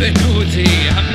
the goatee.